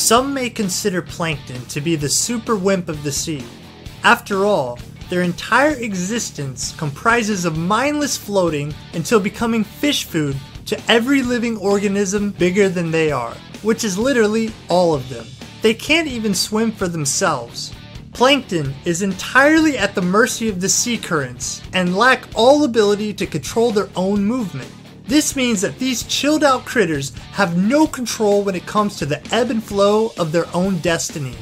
Some may consider plankton to be the super wimp of the sea. After all, their entire existence comprises of mindless floating until becoming fish food to every living organism bigger than they are, which is literally all of them. They can't even swim for themselves. Plankton is entirely at the mercy of the sea currents and lack all ability to control their own movement. This means that these chilled out critters have no control when it comes to the ebb and flow of their own destiny.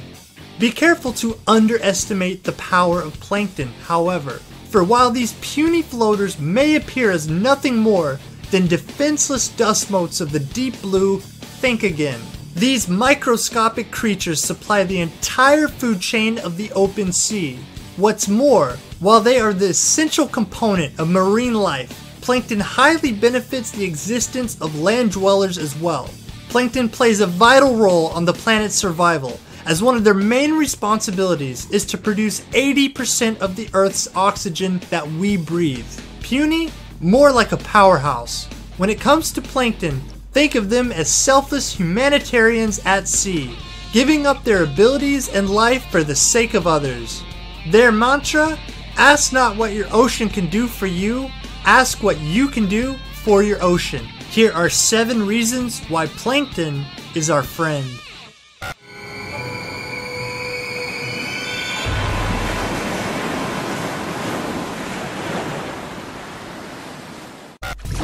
Be careful to underestimate the power of plankton, however, for while these puny floaters may appear as nothing more than defenseless dust motes of the deep blue, think again. These microscopic creatures supply the entire food chain of the open sea. What's more, while they are the essential component of marine life, plankton highly benefits the existence of land dwellers as well. Plankton plays a vital role on the planet's survival, as one of their main responsibilities is to produce 80% of the Earth's oxygen that we breathe. Puny? More like a powerhouse. When it comes to plankton, think of them as selfless humanitarians at sea, giving up their abilities and life for the sake of others. Their mantra? Ask not what your ocean can do for you, ask what you can do for your ocean. Here are 7 reasons why plankton is our friend.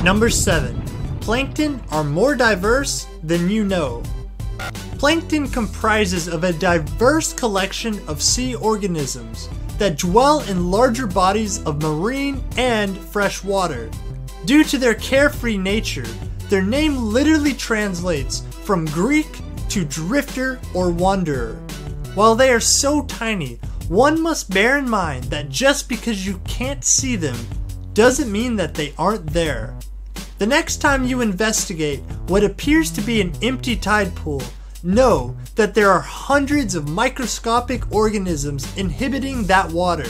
Number 7. Plankton are more diverse than you know. Plankton comprises of a diverse collection of sea organisms that dwell in larger bodies of marine and fresh water. Due to their carefree nature, their name literally translates from Greek to drifter or wanderer. While they are so tiny, one must bear in mind that just because you can't see them doesn't mean that they aren't there. The next time you investigate what appears to be an empty tide pool, know that there are hundreds of microscopic organisms inhabiting that water.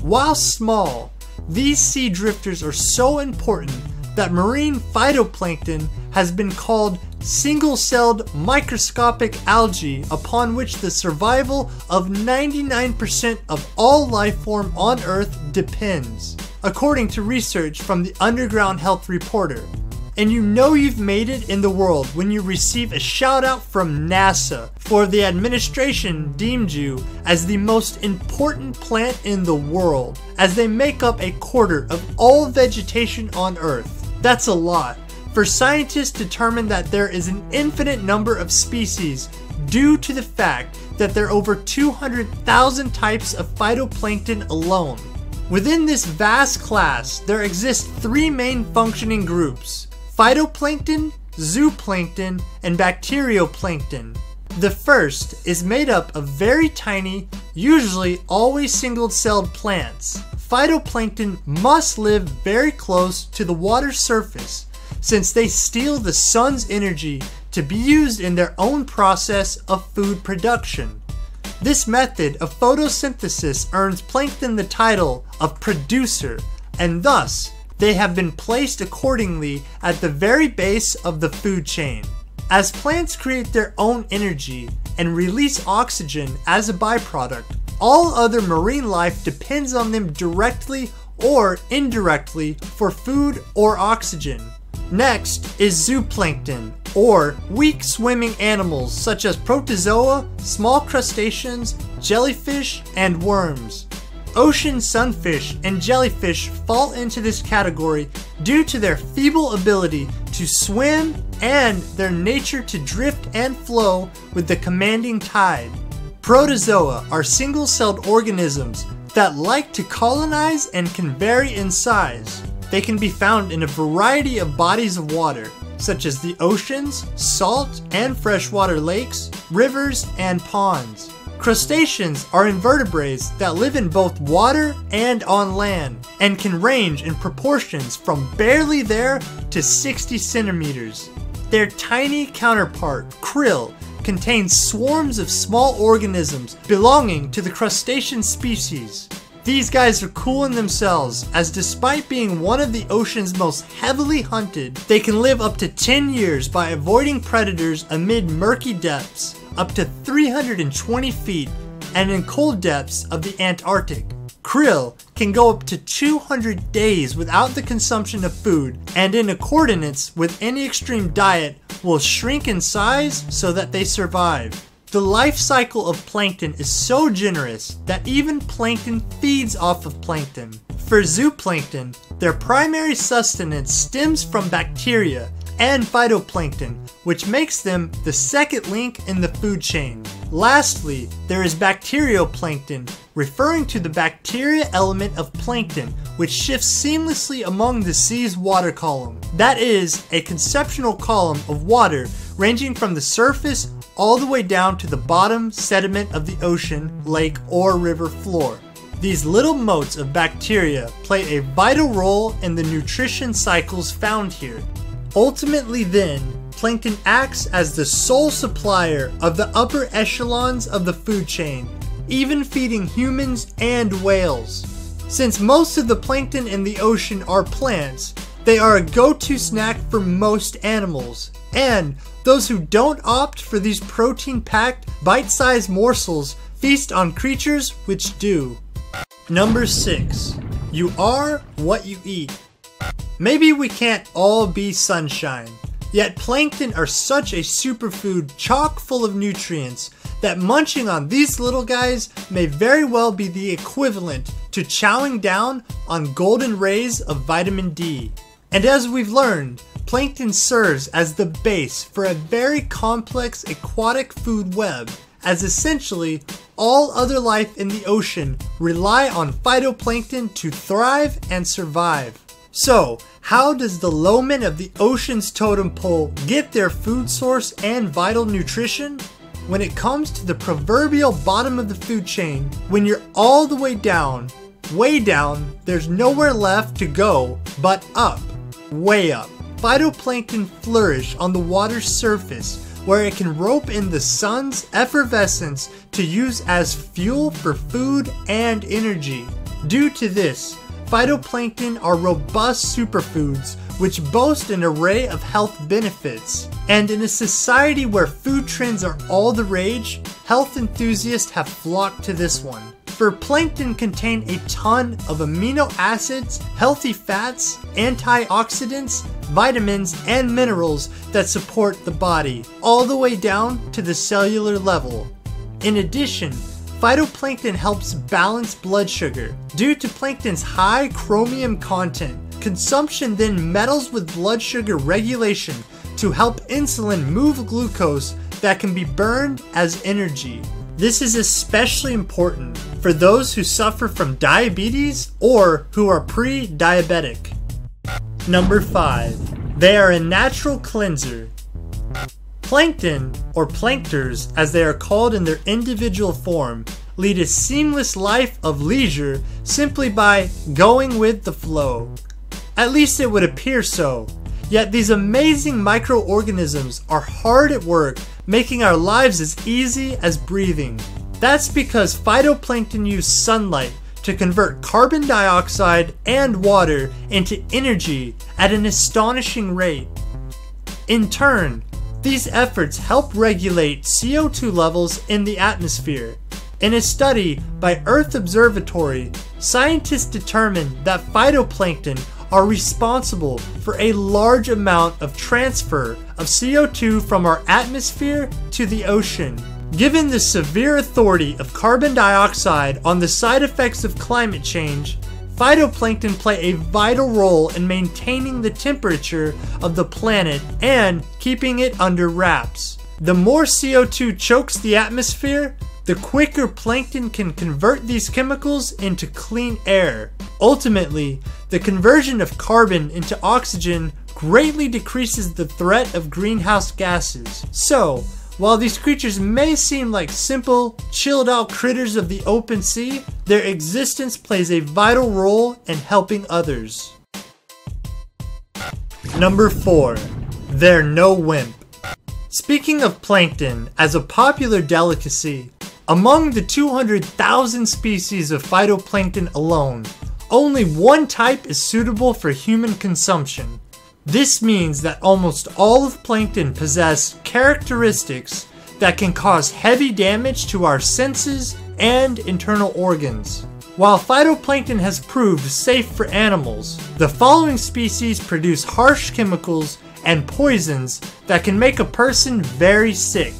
While small, these sea drifters are so important that marine phytoplankton has been called single-celled microscopic algae, upon which the survival of 99% of all life form on Earth depends, according to research from the Underground Health Reporter. And you know you've made it in the world when you receive a shout out from NASA, for the administration deemed you as the most important plant in the world, as they make up a quarter of all vegetation on Earth. That's a lot, for scientists determine that there is an infinite number of species due to the fact that there are over 200,000 types of phytoplankton alone. Within this vast class, there exist 3 main functioning groups: phytoplankton, zooplankton, and bacterioplankton. The first is made up of very tiny, usually always single-celled plants. Phytoplankton must live very close to the water surface, since they steal the sun's energy to be used in their own process of food production. This method of photosynthesis earns plankton the title of producer, and thus they have been placed accordingly at the very base of the food chain. As plants create their own energy and release oxygen as a byproduct, all other marine life depends on them directly or indirectly for food or oxygen. Next is zooplankton, or weak swimming animals such as protozoa, small crustaceans, jellyfish, and worms. Ocean sunfish and jellyfish fall into this category due to their feeble ability to swim and their nature to drift and flow with the commanding tide. Protozoa are single-celled organisms that like to colonize and can vary in size. They can be found in a variety of bodies of water, such as the oceans, salt and freshwater lakes, rivers, and ponds. Crustaceans are invertebrates that live in both water and on land, and can range in proportions from barely there to 60 centimeters. Their tiny counterpart, krill, contains swarms of small organisms belonging to the crustacean species. These guys are cool in themselves, as despite being one of the ocean's most heavily hunted, they can live up to 10 years by avoiding predators amid murky depths up to 320 feet and in cold depths of the Antarctic. Krill can go up to 200 days without the consumption of food, and in accordance with any extreme diet will shrink in size so that they survive. The life cycle of plankton is so generous that even plankton feeds off of plankton. For zooplankton, their primary sustenance stems from bacteria and phytoplankton, which makes them the second link in the food chain. Lastly, there is bacterioplankton, referring to the bacteria element of plankton, which shifts seamlessly among the sea's water column. That is, a conceptual column of water ranging from the surface all the way down to the bottom sediment of the ocean, lake, or river floor. These little motes of bacteria play a vital role in the nutrition cycles found here. Ultimately then, plankton acts as the sole supplier of the upper echelons of the food chain, even feeding humans and whales. Since most of the plankton in the ocean are plants, they are a go-to snack for most animals, and those who don't opt for these protein-packed, bite-sized morsels feast on creatures which do. Number 6. You are what you eat. Maybe we can't all be sunshine, yet plankton are such a superfood chock full of nutrients that munching on these little guys may very well be the equivalent to chowing down on golden rays of vitamin D. And as we've learned, plankton serves as the base for a very complex aquatic food web, as essentially all other life in the ocean rely on phytoplankton to thrive and survive. So, how does the lowman of the ocean's totem pole get their food source and vital nutrition? When it comes to the proverbial bottom of the food chain, when you're all the way down, there's nowhere left to go but up, way up. Phytoplankton flourish on the water's surface, where it can rope in the sun's effervescence to use as fuel for food and energy. Due to this, phytoplankton are robust superfoods which boast an array of health benefits. And in a society where food trends are all the rage, health enthusiasts have flocked to this one. For plankton contain a ton of amino acids, healthy fats, antioxidants, vitamins, and minerals that support the body, all the way down to the cellular level. In addition, phytoplankton helps balance blood sugar. Due to plankton's high chromium content, consumption then meddles with blood sugar regulation to help insulin move glucose that can be burned as energy. This is especially important for those who suffer from diabetes or who are pre-diabetic. Number 5. They are a natural cleanser. Plankton, or plankters as they are called in their individual form, lead a seamless life of leisure simply by going with the flow. At least it would appear so. Yet these amazing microorganisms are hard at work making our lives as easy as breathing. That's because phytoplankton use sunlight to convert carbon dioxide and water into energy at an astonishing rate. In turn, these efforts help regulate CO2 levels in the atmosphere. In a study by Earth Observatory, scientists determined that phytoplankton are responsible for a large amount of transfer of CO2 from our atmosphere to the ocean. Given the severe authority of carbon dioxide on the side effects of climate change, phytoplankton play a vital role in maintaining the temperature of the planet and keeping it under wraps. The more CO2 chokes the atmosphere, the quicker plankton can convert these chemicals into clean air. Ultimately, the conversion of carbon into oxygen greatly decreases the threat of greenhouse gases. So, while these creatures may seem like simple, chilled-out critters of the open sea, their existence plays a vital role in helping others. Number 4. They're no wimp. Speaking of plankton as a popular delicacy, Among the 200,000 species of phytoplankton alone, only one type is suitable for human consumption. This means that almost all of plankton possess characteristics that can cause heavy damage to our senses and internal organs. While phytoplankton has proved safe for animals, the following species produce harsh chemicals and poisons that can make a person very sick.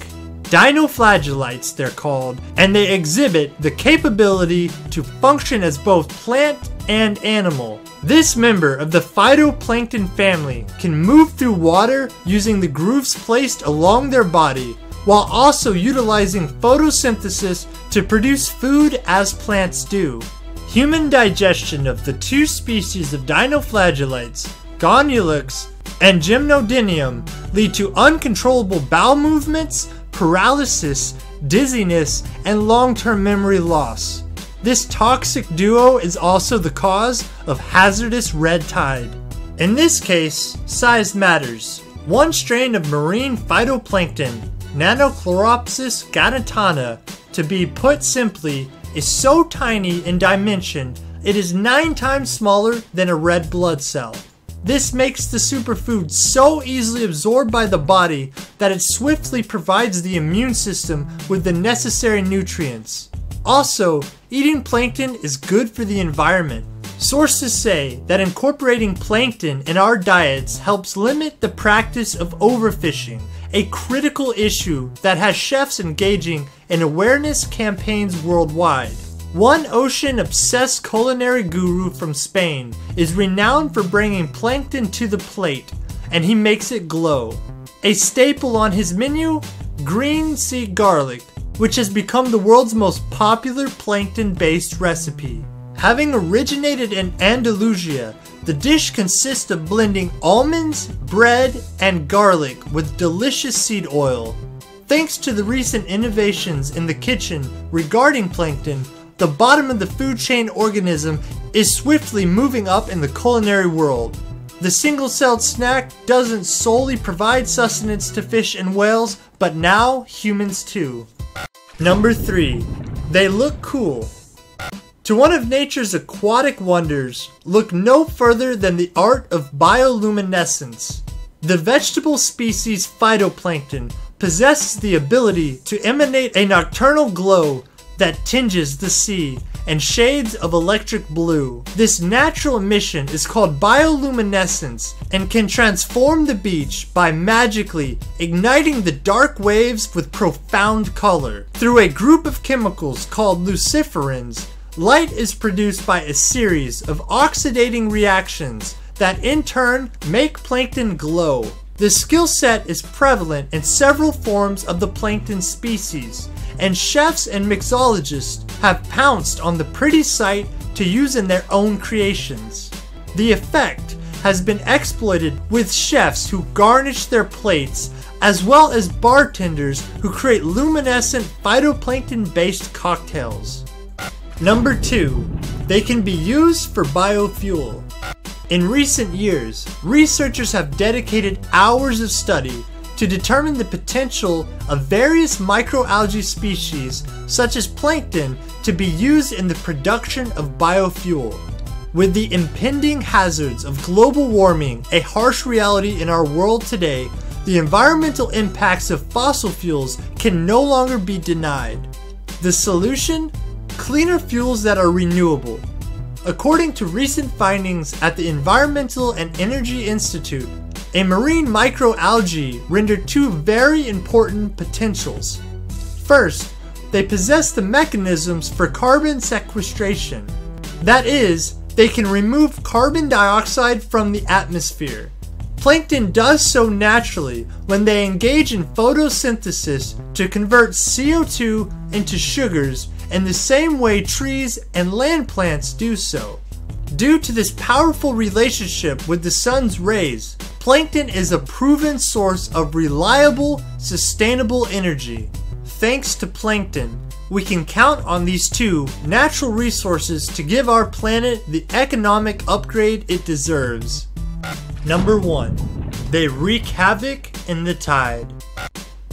Dinoflagellates, they're called, and they exhibit the capability to function as both plant and animal. This member of the phytoplankton family can move through water using the grooves placed along their body, while also utilizing photosynthesis to produce food as plants do. Human digestion of the two species of dinoflagellates, Gonyaulax and Gymnodinium, lead to uncontrollable bowel movements, paralysis, dizziness, and long-term memory loss. This toxic duo is also the cause of hazardous red tide. In this case, size matters. One strain of marine phytoplankton, Nannochloropsis Gaditana, to be put simply, is so tiny in dimension it is 9 times smaller than a red blood cell. This makes the superfood so easily absorbed by the body that it swiftly provides the immune system with the necessary nutrients. Also, eating plankton is good for the environment. Sources say that incorporating plankton in our diets helps limit the practice of overfishing, a critical issue that has chefs engaging in awareness campaigns worldwide. One ocean-obsessed culinary guru from Spain is renowned for bringing plankton to the plate, and he makes it glow. A staple on his menu? Green sea garlic, which has become the world's most popular plankton-based recipe. Having originated in Andalusia, the dish consists of blending almonds, bread, and garlic with delicious seed oil. Thanks to the recent innovations in the kitchen regarding plankton, the bottom of the food chain organism is swiftly moving up in the culinary world. The single-celled snack doesn't solely provide sustenance to fish and whales, but now humans too. Number 3. They look cool. To one of nature's aquatic wonders, look no further than the art of bioluminescence. The vegetable species phytoplankton possesses the ability to emanate a nocturnal glow that tinges the sea and shades of electric blue. This natural emission is called bioluminescence and can transform the beach by magically igniting the dark waves with profound color. Through a group of chemicals called luciferins, light is produced by a series of oxidating reactions that in turn make plankton glow. This skill set is prevalent in several forms of the plankton species, and chefs and mixologists have pounced on the pretty sight to use in their own creations. The effect has been exploited with chefs who garnish their plates, as well as bartenders who create luminescent phytoplankton-based cocktails. Number 2. They can be used for biofuel. In recent years, researchers have dedicated hours of study to determine the potential of various microalgae species, such as plankton, to be used in the production of biofuel. With the impending hazards of global warming a harsh reality in our world today, the environmental impacts of fossil fuels can no longer be denied. The solution? Cleaner fuels that are renewable. According to recent findings at the Environmental and Energy Institute, a marine microalgae render two very important potentials. First, they possess the mechanisms for carbon sequestration. That is, they can remove carbon dioxide from the atmosphere. Plankton does so naturally when they engage in photosynthesis to convert CO2 into sugars in the same way trees and land plants do so. Due to this powerful relationship with the sun's rays, plankton is a proven source of reliable, sustainable energy. Thanks to plankton, we can count on these two natural resources to give our planet the economic upgrade it deserves. Number 1. They wreak havoc in the tide.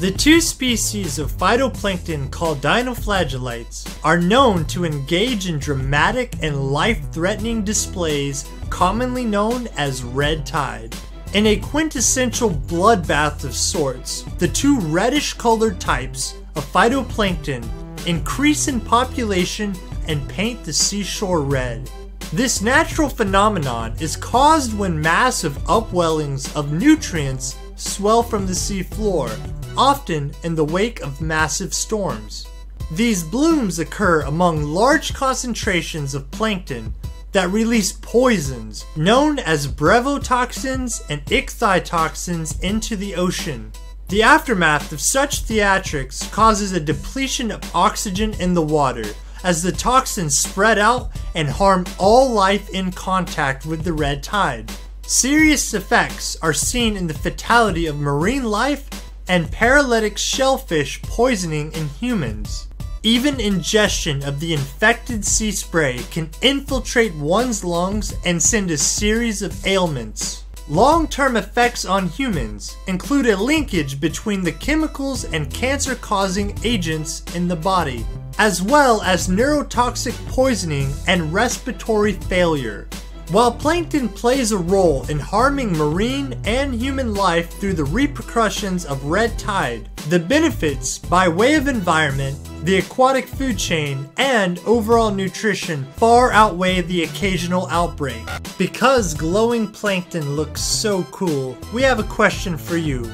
The two species of phytoplankton called dinoflagellates are known to engage in dramatic and life-threatening displays commonly known as red tide. In a quintessential bloodbath of sorts, the two reddish-colored types of phytoplankton increase in population and paint the seashore red. This natural phenomenon is caused when massive upwellings of nutrients swell from the seafloor, often in the wake of massive storms. These blooms occur among large concentrations of plankton that release poisons known as brevotoxins and ichthyotoxins into the ocean. The aftermath of such theatrics causes a depletion of oxygen in the water as the toxins spread out and harm all life in contact with the red tide. Serious effects are seen in the fatality of marine life and paralytic shellfish poisoning in humans. Even ingestion of the infected sea spray can infiltrate one's lungs and send a series of ailments. Long-term effects on humans include a linkage between the chemicals and cancer-causing agents in the body, as well as neurotoxic poisoning and respiratory failure. While plankton plays a role in harming marine and human life through the repercussions of red tide, the benefits by way of environment, the aquatic food chain, and overall nutrition far outweigh the occasional outbreak. Because glowing plankton looks so cool, we have a question for you.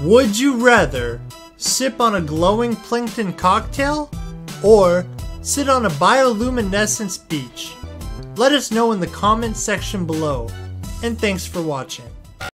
Would you rather sip on a glowing plankton cocktail or sit on a bioluminescence beach? Let us know in the comments section below, and thanks for watching.